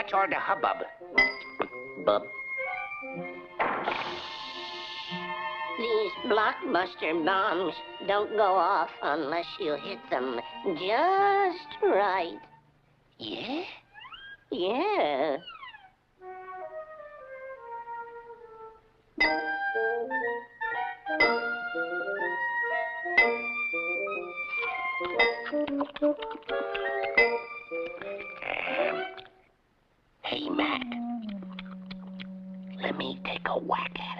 What's all the hubbub? Bub. These blockbuster bombs don't go off unless you hit them just right. Yeah? Yeah. Hey, Mac, let me take a whack at it.